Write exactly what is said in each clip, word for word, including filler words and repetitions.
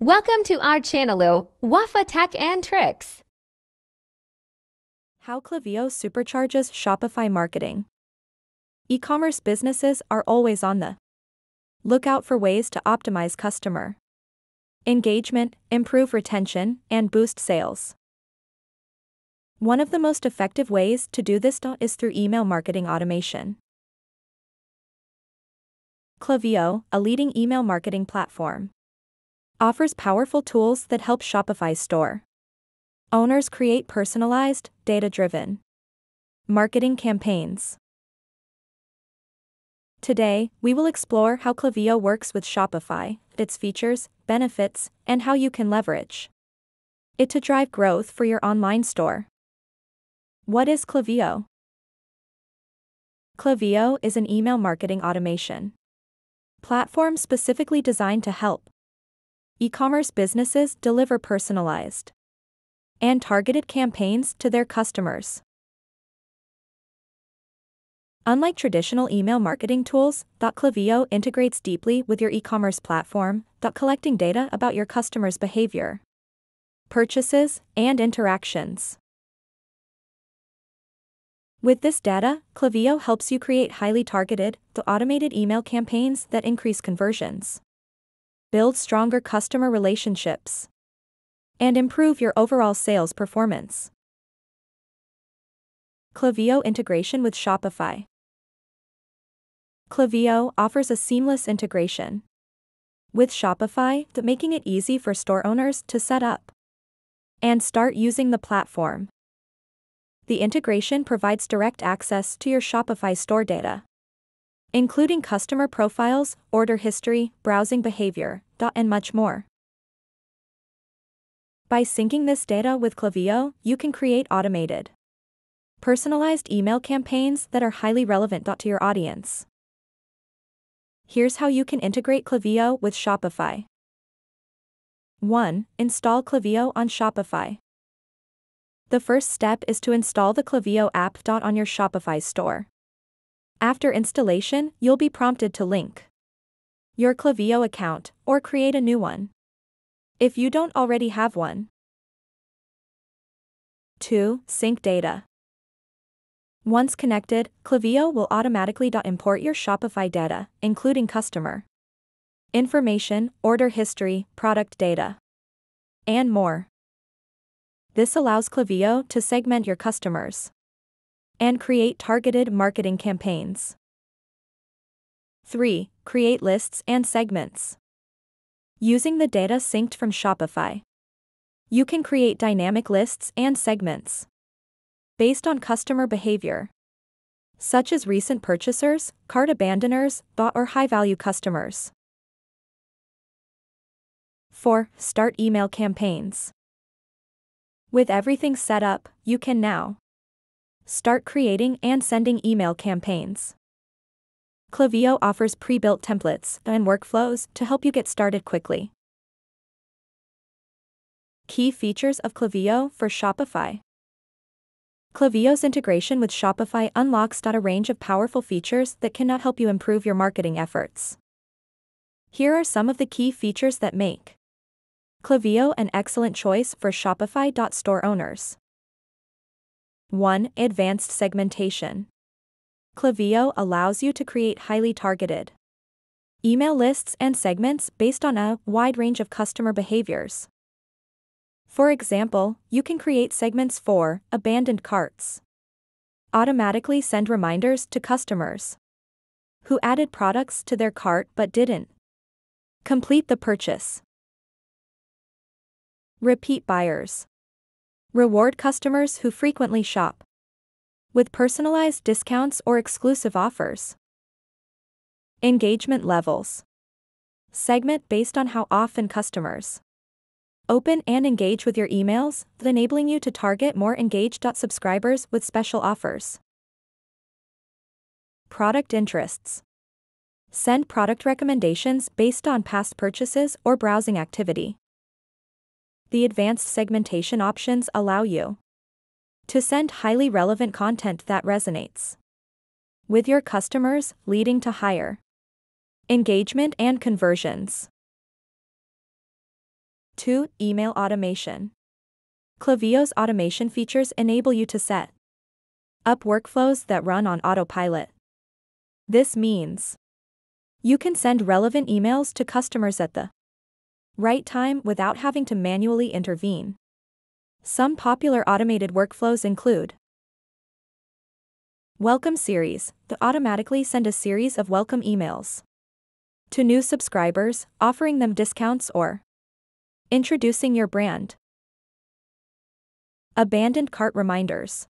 Welcome to our channel, Wafa Tech and Tricks. How Klaviyo supercharges Shopify marketing. E-commerce businesses are always on the lookout for ways to optimize customer engagement, improve retention, and boost sales. One of the most effective ways to do this is through email marketing automation. Klaviyo, a leading email marketing platform, offers powerful tools that help Shopify store owners create personalized, data-driven marketing campaigns. Today, we will explore how Klaviyo works with Shopify, its features, benefits, and how you can leverage it to drive growth for your online store. What is Klaviyo? Klaviyo is an email marketing automation platform specifically designed to help e-commerce businesses deliver personalized and targeted campaigns to their customers. Unlike traditional email marketing tools, Klaviyo integrates deeply with your e-commerce platform, collecting data about your customers' behavior, purchases, and interactions. With this data, Klaviyo helps you create highly targeted, automated email campaigns that increase conversions, build stronger customer relationships, and improve your overall sales performance. Klaviyo integration with Shopify. Klaviyo offers a seamless integration with Shopify, making it easy for store owners to set up and start using the platform. The integration provides direct access to your Shopify store data, including customer profiles, order history, browsing behavior, and much more. By syncing this data with Klaviyo, you can create automated, personalized email campaigns that are highly relevant to your audience. Here's how you can integrate Klaviyo with Shopify. one. Install Klaviyo on Shopify. The first step is to install the Klaviyo app on your Shopify store. After installation, you'll be prompted to link your Klaviyo account or create a new one if you don't already have one. two. Sync data. Once connected, Klaviyo will automatically import your Shopify data, including customer information, order history, product data, and more. This allows Klaviyo to segment your customers and create targeted marketing campaigns. three. Create lists and segments. Using the data synced from Shopify, you can create dynamic lists and segments based on customer behavior, such as recent purchasers, cart abandoners, or high-value customers. four. Start email campaigns. With everything set up, you can now start creating and sending email campaigns. Klaviyo offers pre-built templates and workflows to help you get started quickly. Key features of Klaviyo for Shopify. Klaviyo's integration with Shopify unlocks a range of powerful features that can help you improve your marketing efforts. Here are some of the key features that make Klaviyo an excellent choice for Shopify store owners. one. Advanced segmentation. Klaviyo allows you to create highly targeted email lists and segments based on a wide range of customer behaviors. For example, you can create segments for abandoned carts, automatically send reminders to customers who added products to their cart but didn't complete the purchase. Repeat buyers. Reward customers who frequently shop with personalized discounts or exclusive offers. Engagement levels. Segment based on how often customers open and engage with your emails, enabling you to target more engaged subscribers with special offers. Product interests. Send product recommendations based on past purchases or browsing activity. The advanced segmentation options allow you to send highly relevant content that resonates with your customers, leading to higher engagement and conversions. two. Email automation. Klaviyo's automation features enable you to set up workflows that run on autopilot. This means you can send relevant emails to customers at the right time without having to manually intervene. Some popular automated workflows include Welcome Series, to automatically send a series of welcome emails to new subscribers, offering them discounts or introducing your brand. Abandoned cart reminders.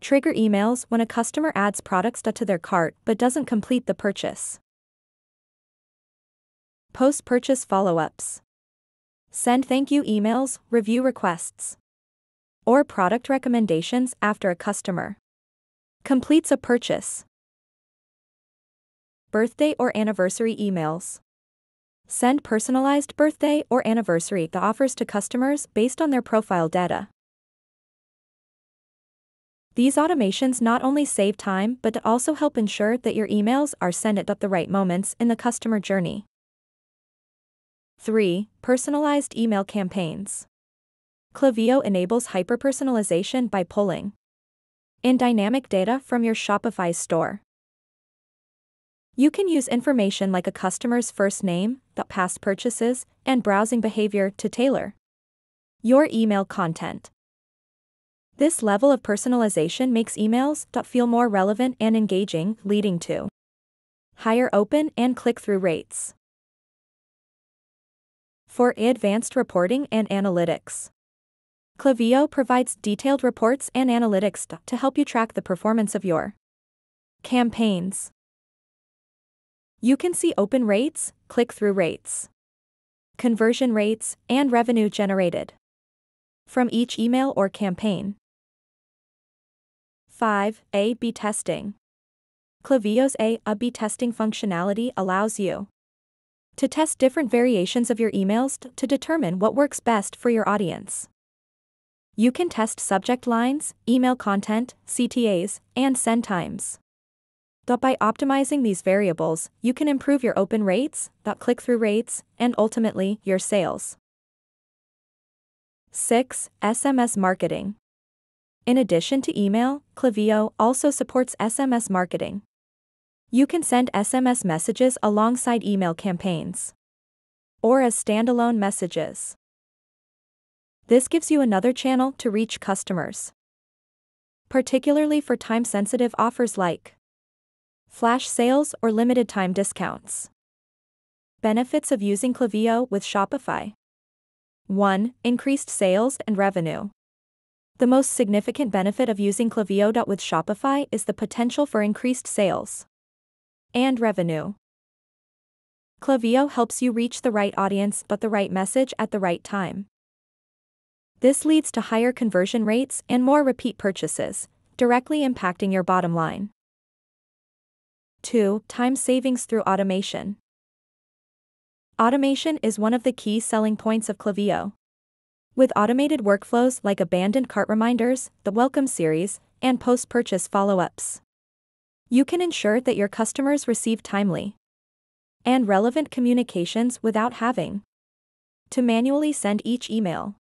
Trigger emails when a customer adds products to their cart but doesn't complete the purchase. Post-purchase follow-ups. Send thank you emails, review requests, or product recommendations after a customer completes a purchase. Birthday or anniversary emails. Send personalized birthday or anniversary offers to customers based on their profile data. These automations not only save time but also help ensure that your emails are sent at the right moments in the customer journey. three. Personalized email campaigns. Klaviyo enables hyper-personalization by pulling in dynamic data from your Shopify store. You can use information like a customer's first name, the past purchases, and browsing behavior to tailor your email content. This level of personalization makes emails that feel more relevant and engaging, leading to higher open and click-through rates. For advanced reporting and analytics, Klaviyo provides detailed reports and analytics to help you track the performance of your campaigns. You can see open rates, click-through rates, conversion rates, and revenue generated from each email or campaign. five. A B testing. Klaviyo's A B testing functionality allows you to test different variations of your emails to determine what works best for your audience. You can test subject lines, email content, C T As, and send times. But by optimizing these variables, you can improve your open rates, click-through rates, and ultimately, your sales. six. S M S marketing. In addition to email, Klaviyo also supports S M S marketing. You can send S M S messages alongside email campaigns or as standalone messages. This gives you another channel to reach customers, particularly for time-sensitive offers like flash sales or limited-time discounts. Benefits of using Klaviyo with Shopify. one. Increased sales and revenue. The most significant benefit of using Klaviyo with Shopify is the potential for increased sales and revenue. Klaviyo helps you reach the right audience but the right message at the right time. This leads to higher conversion rates and more repeat purchases, directly impacting your bottom line. two. Time savings through automation. Automation is one of the key selling points of Klaviyo. With automated workflows like abandoned cart reminders, the welcome series, and post-purchase follow-ups, you can ensure that your customers receive timely and relevant communications without having to manually send each email.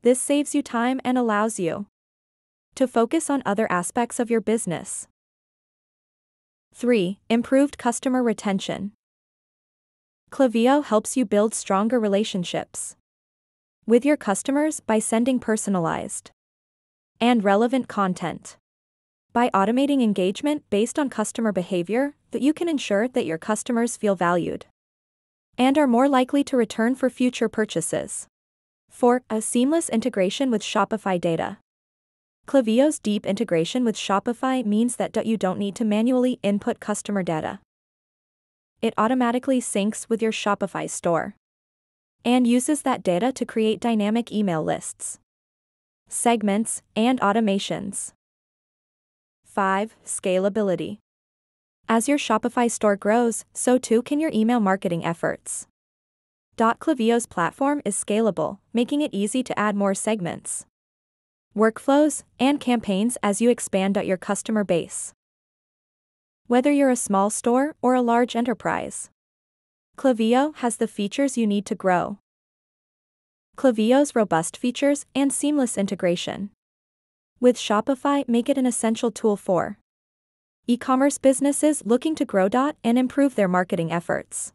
This saves you time and allows you to focus on other aspects of your business. three. Improved customer retention. Klaviyo helps you build stronger relationships with your customers by sending personalized and relevant content. By automating engagement based on customer behavior, that you can ensure that your customers feel valued and are more likely to return for future purchases. four. A seamless integration with Shopify data. Klaviyo's deep integration with Shopify means that you don't need to manually input customer data. It automatically syncs with your Shopify store and uses that data to create dynamic email lists, segments, and automations. five. Scalability. As your Shopify store grows, so too can your email marketing efforts. Klaviyo's platform is scalable, making it easy to add more segments, workflows, and campaigns as you expand out your customer base. Whether you're a small store or a large enterprise, Klaviyo has the features you need to grow. Klaviyo's robust features and seamless integration with Shopify make it an essential tool for e-commerce businesses looking to grow and improve their marketing efforts.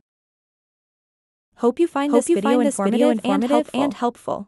Hope you find Hope this you video, find this informative, video informative and helpful. And helpful.